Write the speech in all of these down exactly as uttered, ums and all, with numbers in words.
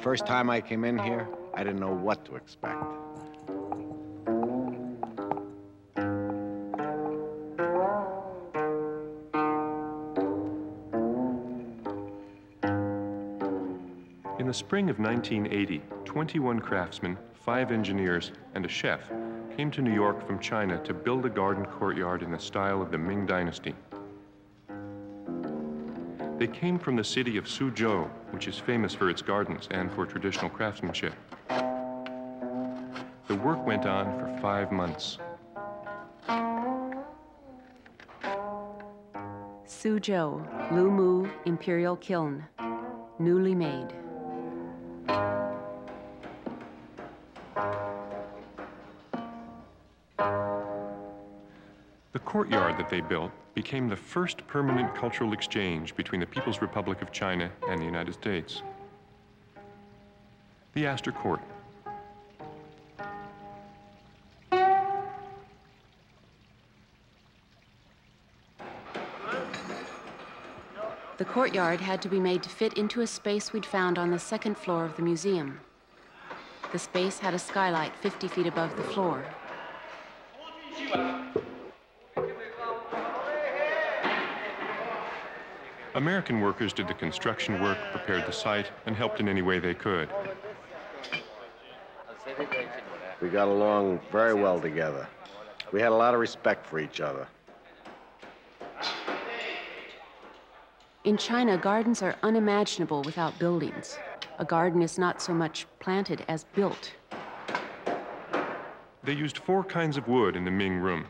First time I came in here, I didn't know what to expect. In the spring of nineteen eighty, twenty-one craftsmen, five engineers, and a chef came to New York from China to build a garden courtyard in the style of the Ming Dynasty. They came from the city of Suzhou, which is famous for its gardens and for traditional craftsmanship. The work went on for five months. Suzhou, Lumu Imperial Kiln, newly made. The courtyard that they built became the first permanent cultural exchange between the People's Republic of China and the United States. The Astor Court. The courtyard had to be made to fit into a space we'd found on the second floor of the museum. The space had a skylight fifty feet above the floor. American workers did the construction work, prepared the site, and helped in any way they could. We got along very well together. We had a lot of respect for each other. In China, gardens are unimaginable without buildings. A garden is not so much planted as built. They used four kinds of wood in the Ming room.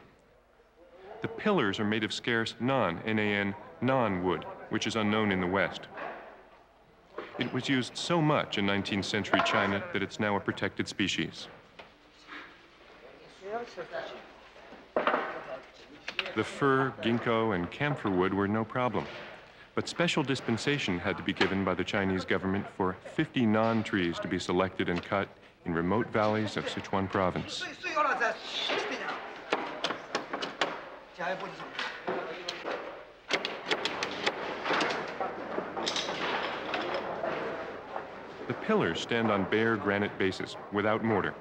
The pillars are made of scarce nan, N A N, nan wood, which is unknown in the West. It was used so much in nineteenth century China that it's now a protected species. The fir, ginkgo, and camphor wood were no problem, but special dispensation had to be given by the Chinese government for fifty nan trees to be selected and cut in remote valleys of Sichuan province. The pillars stand on bare granite bases, without mortar.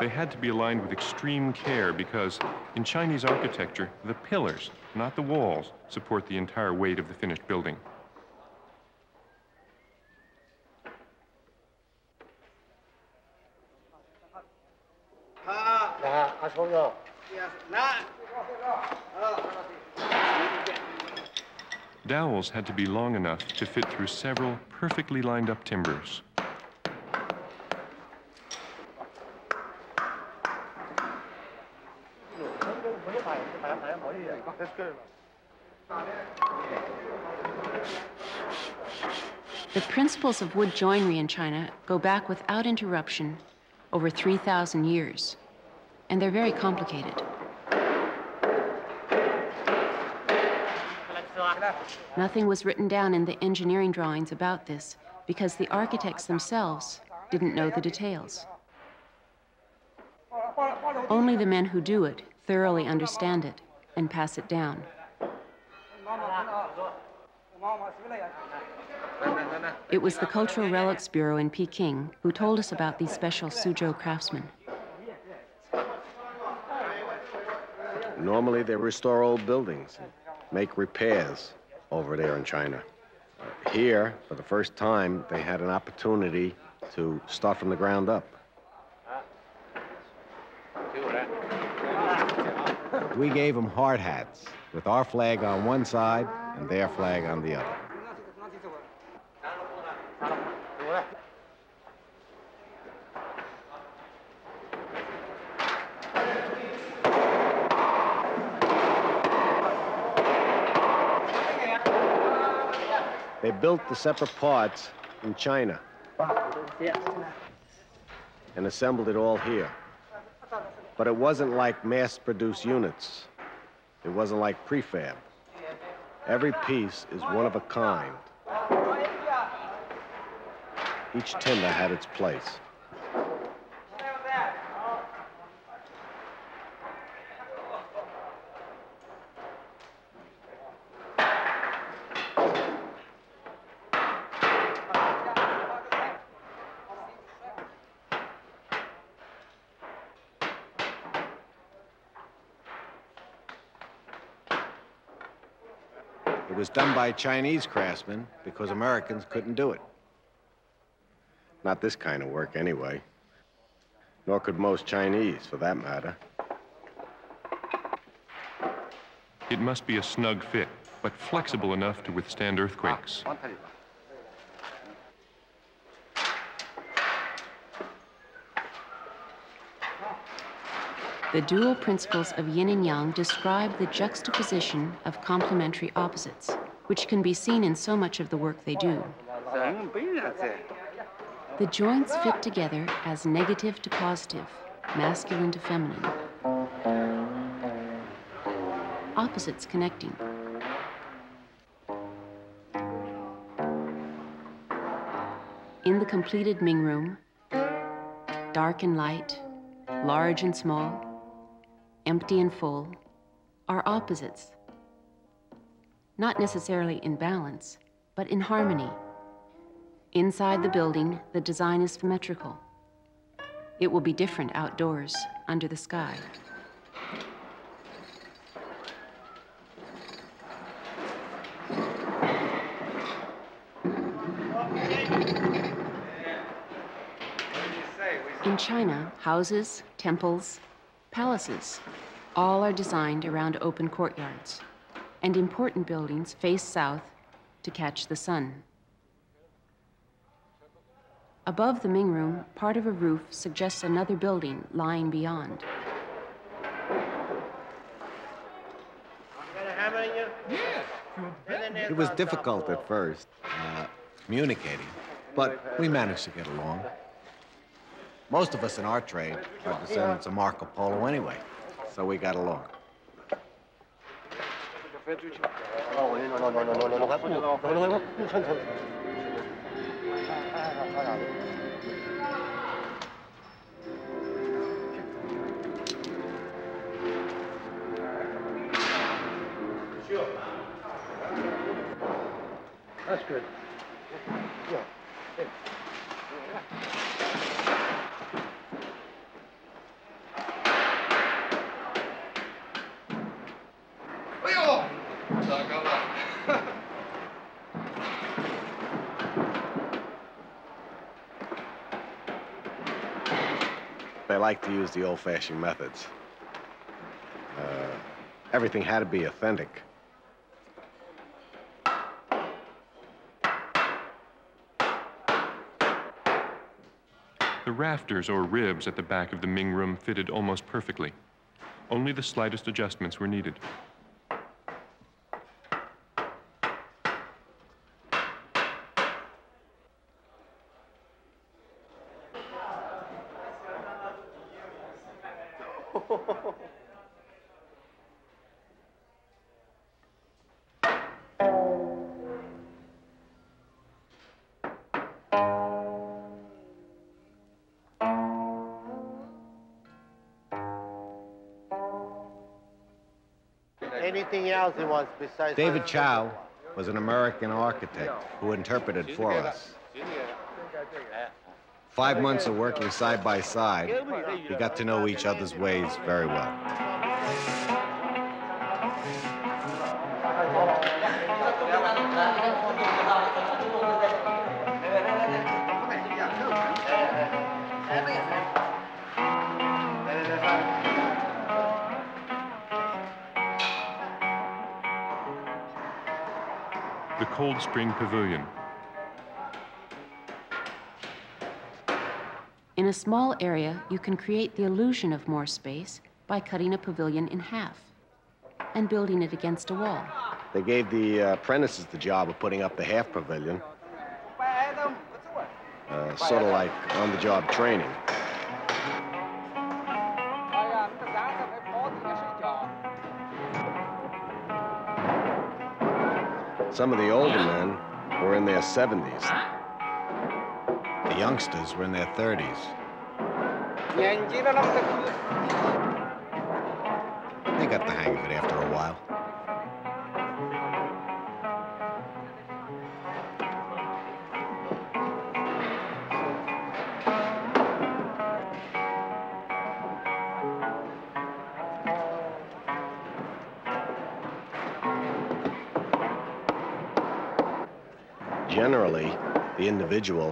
They had to be aligned with extreme care because in Chinese architecture, the pillars, not the walls, support the entire weight of the finished building. Dowels had to be long enough to fit through several perfectly lined up timbers. The principles of wood joinery in China go back without interruption over three thousand years, and they're very complicated. Nothing was written down in the engineering drawings about this because the architects themselves didn't know the details. Only the men who do it thoroughly understand it and pass it down. It was the Cultural Relics Bureau in Peking who told us about these special Suzhou craftsmen. Normally they restore old buildings, make repairs over there in China. Here, for the first time, they had an opportunity to start from the ground up. We gave them hard hats with our flag on one side and their flag on the other. They built the separate parts in China and assembled it all here. But it wasn't like mass-produced units. It wasn't like prefab. Every piece is one of a kind. Each timber had its place. It was done by Chinese craftsmen because Americans couldn't do it. Not this kind of work, anyway. Nor could most Chinese, for that matter. It must be a snug fit, but flexible enough to withstand earthquakes. The dual principles of yin and yang describe the juxtaposition of complementary opposites, which can be seen in so much of the work they do. The joints fit together as negative to positive, masculine to feminine. Opposites connecting. In the completed Ming room, dark and light, large and small, empty and full, are opposites. Not necessarily in balance, but in harmony. Inside the building, the design is symmetrical. It will be different outdoors, under the sky. In China, houses, temples, palaces, all are designed around open courtyards, and important buildings face south to catch the sun. Above the Ming room, part of a roof suggests another building lying beyond. It was difficult at first, uh, communicating, but we managed to get along. Most of us in our trade are descendants of Marco Polo anyway, so we got along. That's good. Yeah. They like to use the old-fashioned methods. Uh, everything had to be authentic. The rafters or ribs at the back of the Ming room fitted almost perfectly. Only the slightest adjustments were needed. Anything else he wants besides... David Chow was an American architect who interpreted for us. Five months of working side by side, we got to know each other's ways very well. The Cold Spring Pavilion. In a small area, you can create the illusion of more space by cutting a pavilion in half and building it against a wall. They gave the uh, apprentices the job of putting up the half pavilion, uh, sort of like on-the-job training. Some of the older men were in their seventies. The youngsters were in their thirties. They got the hang of it after a while. generally the individual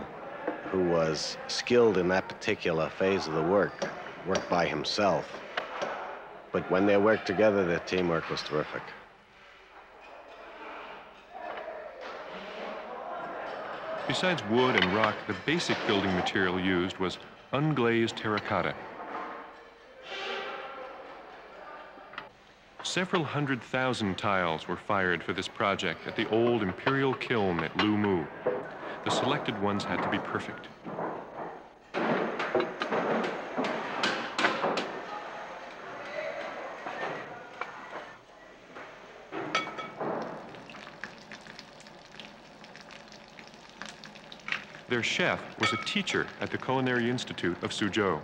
who was skilled in that particular phase of the work worked by himself. But when they worked together, their teamwork was terrific. Besides wood and rock, the basic building material used was unglazed terracotta. Several hundred thousand tiles were fired for this project at the old imperial kiln at Lumu. The selected ones had to be perfect. Their chef was a teacher at the Culinary Institute of Suzhou.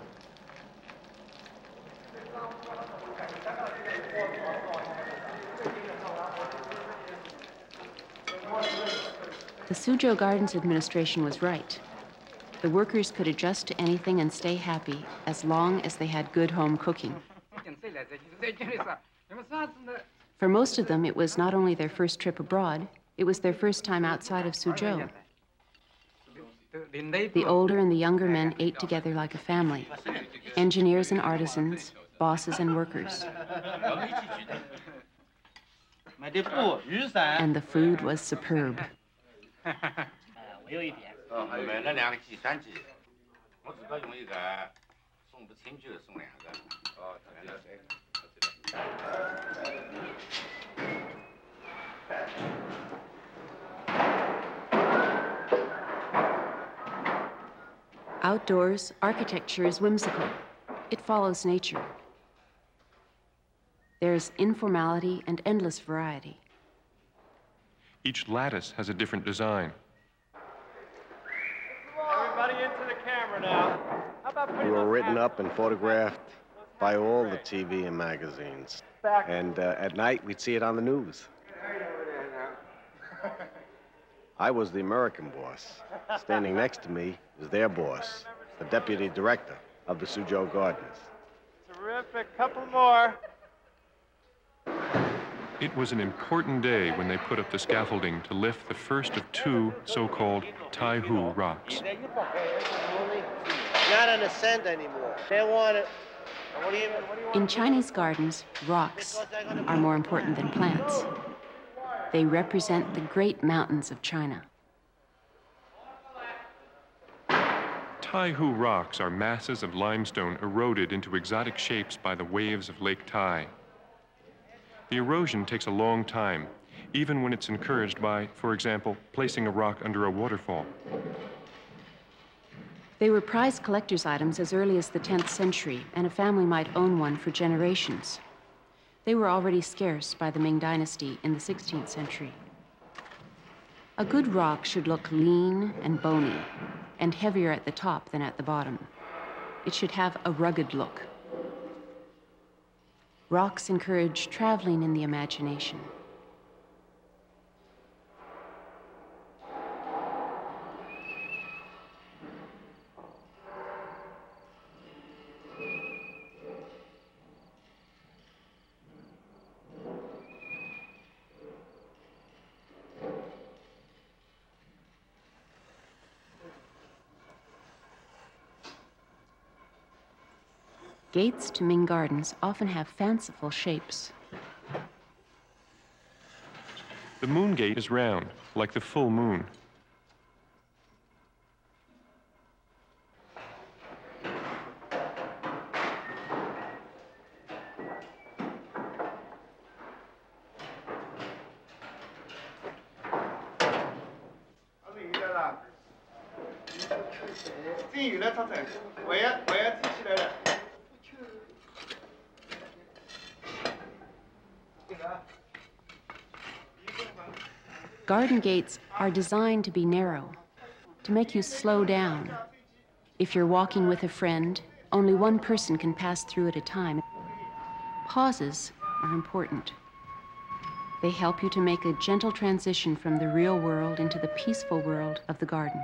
The Suzhou Gardens administration was right. The workers could adjust to anything and stay happy as long as they had good home cooking. For most of them, it was not only their first trip abroad, it was their first time outside of Suzhou. The older and the younger men ate together like a family, engineers and artisans, bosses and workers. And the food was superb. Outdoors, architecture is whimsical. It follows nature. There's informality and endless variety. Each lattice has a different design. Everybody into the camera now. How about we were written up and photographed by all the T V and magazines. And uh, at night, we'd see it on the news. I was the American boss. Standing next to me was their boss, the deputy director of the Suzhou Gardens. Terrific. Couple more. It was an important day when they put up the scaffolding to lift the first of two so-called Taihu rocks. Not an ascent anymore. They want it. In Chinese gardens, rocks are more important than plants. They represent the great mountains of China. Taihu rocks are masses of limestone eroded into exotic shapes by the waves of Lake Tai. The erosion takes a long time, even when it's encouraged by, for example, placing a rock under a waterfall. They were prized collector's items as early as the tenth century, and a family might own one for generations. They were already scarce by the Ming Dynasty in the sixteenth century. A good rock should look lean and bony, and heavier at the top than at the bottom. It should have a rugged look. Rocks encourage traveling in the imagination. Gates to Ming gardens often have fanciful shapes. The moon gate is round, like the full moon. Garden gates are designed to be narrow, to make you slow down. If you're walking with a friend, only one person can pass through at a time. Pauses are important. They help you to make a gentle transition from the real world into the peaceful world of the garden.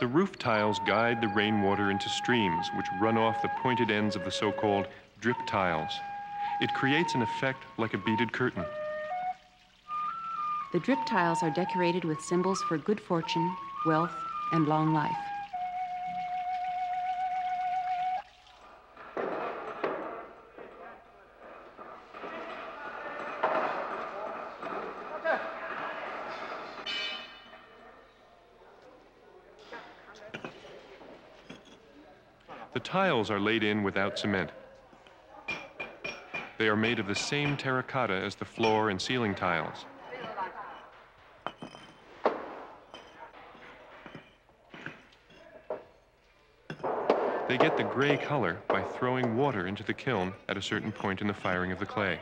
The roof tiles guide the rainwater into streams, which run off the pointed ends of the so-called drip tiles. It creates an effect like a beaded curtain. The drip tiles are decorated with symbols for good fortune, wealth, and long life. The tiles are laid in without cement. They are made of the same terracotta as the floor and ceiling tiles. They get the gray color by throwing water into the kiln at a certain point in the firing of the clay.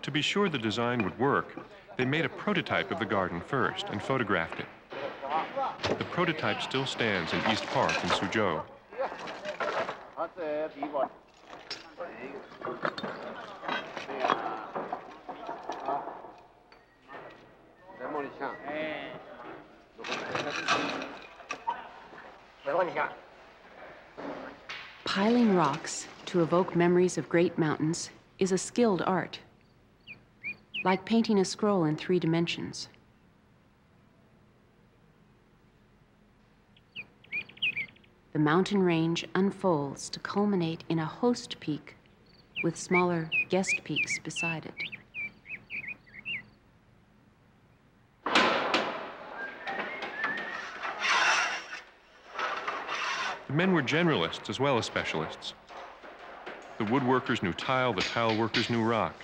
To be sure the design would work, they made a prototype of the garden first and photographed it. The prototype still stands in East Park in Suzhou. Piling rocks to evoke memories of great mountains is a skilled art, like painting a scroll in three dimensions. The mountain range unfolds to culminate in a host peak with smaller guest peaks beside it. The men were generalists as well as specialists. The woodworkers knew tile, the tile workers knew rock.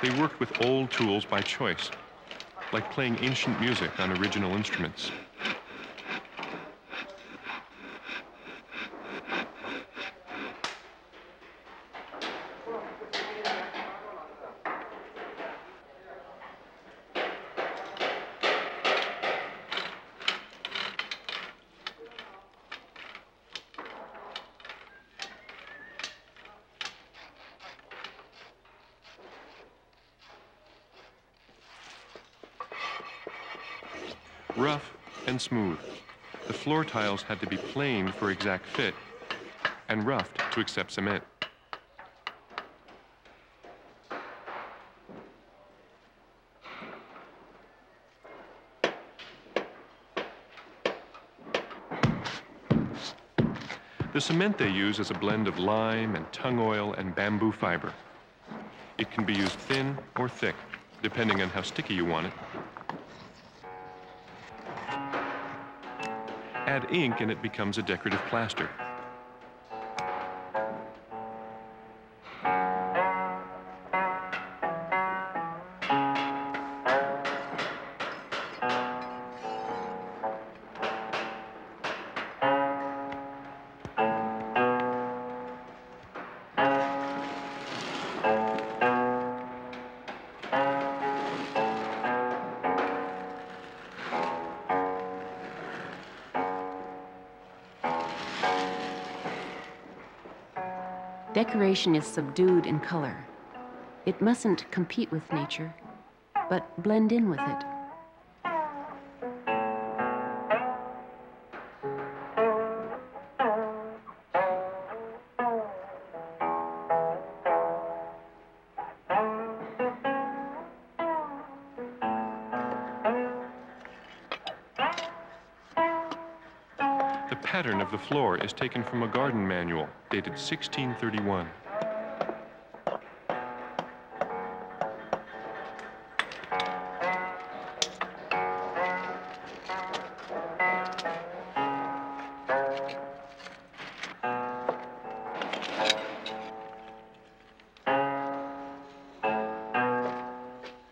They worked with old tools by choice, like playing ancient music on original instruments. Rough and smooth. The floor tiles had to be plain for exact fit and roughed to accept cement. The cement they use is a blend of lime and tung oil and bamboo fiber. It can be used thin or thick, depending on how sticky you want it. Add ink and it becomes a decorative plaster. Decoration is subdued in color. It mustn't compete with nature, but blend in with it. The pattern of the floor is taken from a garden manual dated sixteen thirty-one.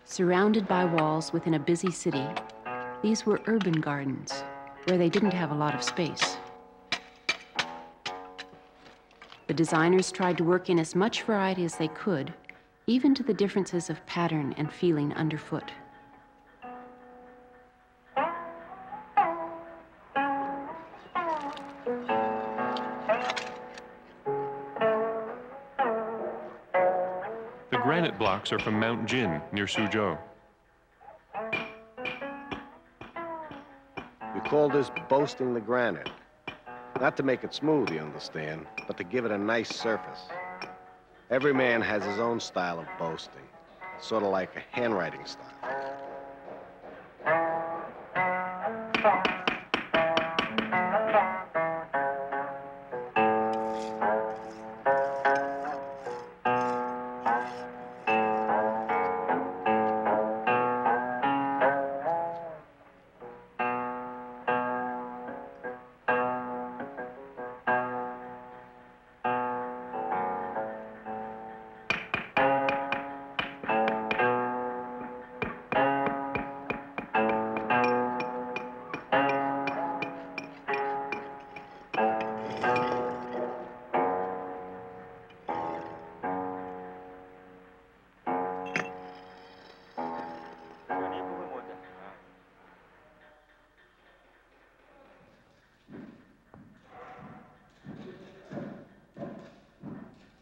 Surrounded by walls within a busy city, these were urban gardens where they didn't have a lot of space. The designers tried to work in as much variety as they could, even to the differences of pattern and feeling underfoot. granite blocks are from Mount Jin near Suzhou. We call this boasting the granite. Not to make it smooth, you understand, but to give it a nice surface. Every man has his own style of boasting, sort of like a handwriting style.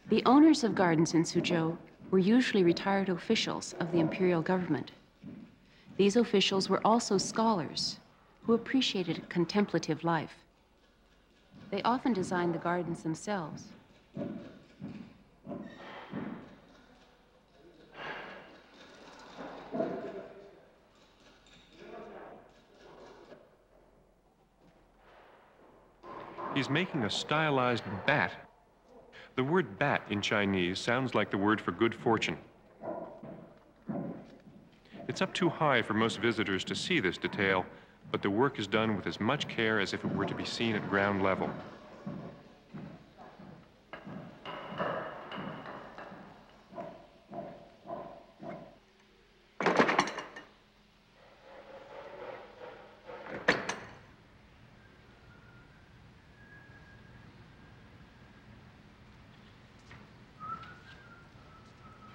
The owners of gardens in Suzhou were usually retired officials of the imperial government. These officials were also scholars who appreciated a contemplative life. They often designed the gardens themselves. He's making a stylized bat. The word bat in Chinese sounds like the word for good fortune. It's up too high for most visitors to see this detail, but the work is done with as much care as if it were to be seen at ground level.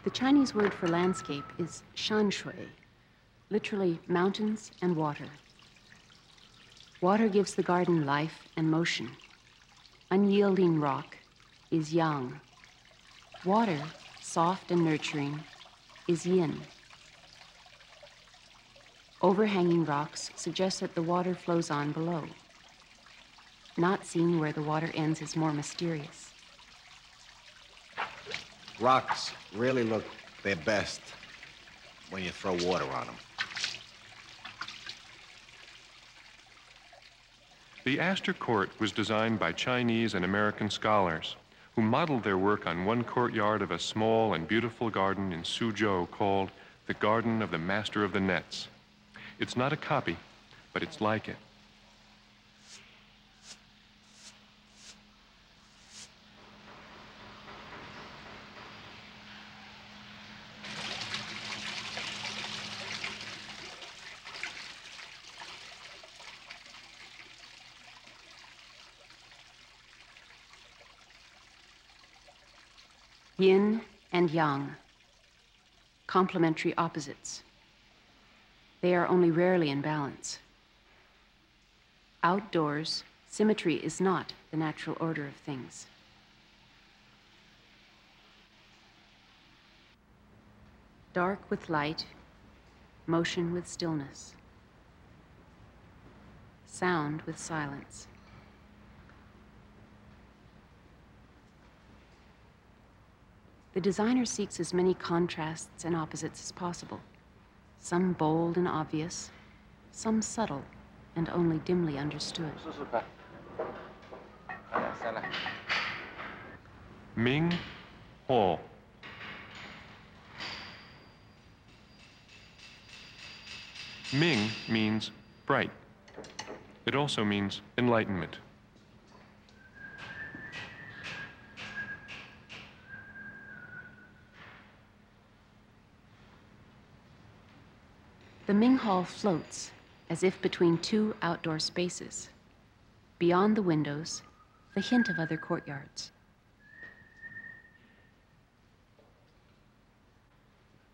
The Chinese word for landscape is shanshui, literally mountains and water. Water gives the garden life and motion. Unyielding rock is yang. Water, soft and nurturing, is yin. Overhanging rocks suggest that the water flows on below. Not seeing where the water ends is more mysterious. Rocks really look their best when you throw water on them. The Astor Court was designed by Chinese and American scholars who modeled their work on one courtyard of a small and beautiful garden in Suzhou called the Garden of the Master of the Nets. It's not a copy, but it's like it. Yin and yang, complementary opposites. They are only rarely in balance. Outdoors, symmetry is not the natural order of things. Dark with light, motion with stillness, sound with silence. The designer seeks as many contrasts and opposites as possible, some bold and obvious, some subtle and only dimly understood. Ming Hall. Ming means bright. It also means enlightenment. The Ming Hall floats as if between two outdoor spaces. Beyond the windows, the hint of other courtyards.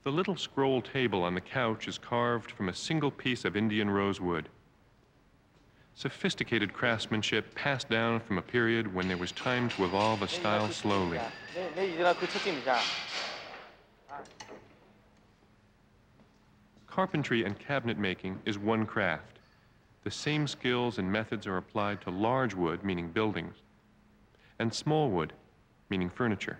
The little scroll table on the couch is carved from a single piece of Indian rosewood. Sophisticated craftsmanship passed down from a period when there was time to evolve a style slowly. Carpentry and cabinet making is one craft. The same skills and methods are applied to large wood, meaning buildings, and small wood, meaning furniture.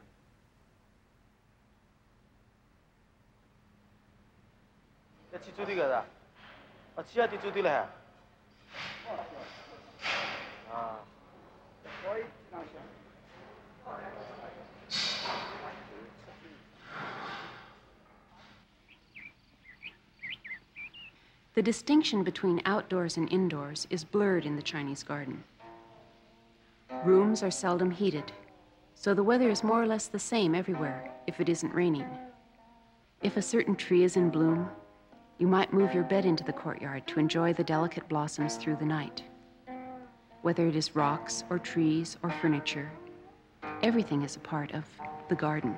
The distinction between outdoors and indoors is blurred in the Chinese garden. Rooms are seldom heated, so the weather is more or less the same everywhere if it isn't raining. If a certain tree is in bloom, you might move your bed into the courtyard to enjoy the delicate blossoms through the night. Whether it is rocks or trees or furniture, everything is a part of the garden.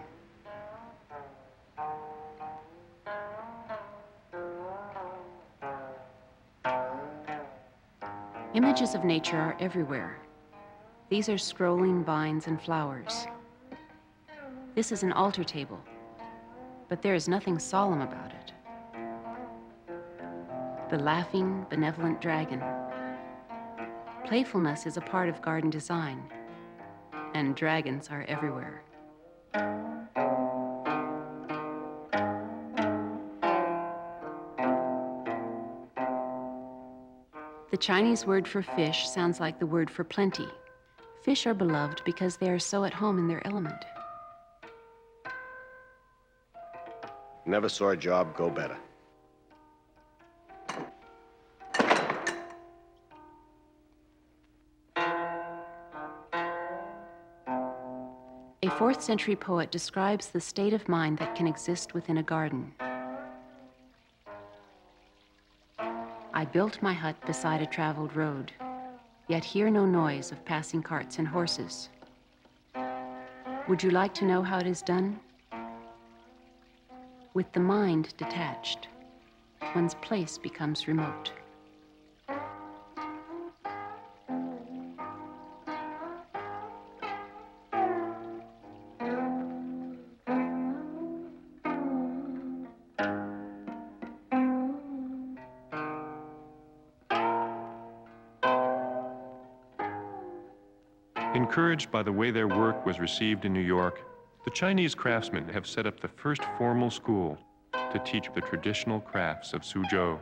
Images of nature are everywhere. These are scrolling vines and flowers. This is an altar table, but there is nothing solemn about it. The laughing, benevolent dragon. Playfulness is a part of garden design, and dragons are everywhere. The Chinese word for fish sounds like the word for plenty. Fish are beloved because they are so at home in their element. Never saw a job go better. A fourth century poet describes the state of mind that can exist within a garden. I built my hut beside a traveled road, yet hear no noise of passing carts and horses. Would you like to know how it is done? With the mind detached, one's place becomes remote. Encouraged by the way their work was received in New York, the Chinese craftsmen have set up the first formal school to teach the traditional crafts of Suzhou.